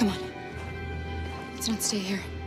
Come on. Let's not stay here.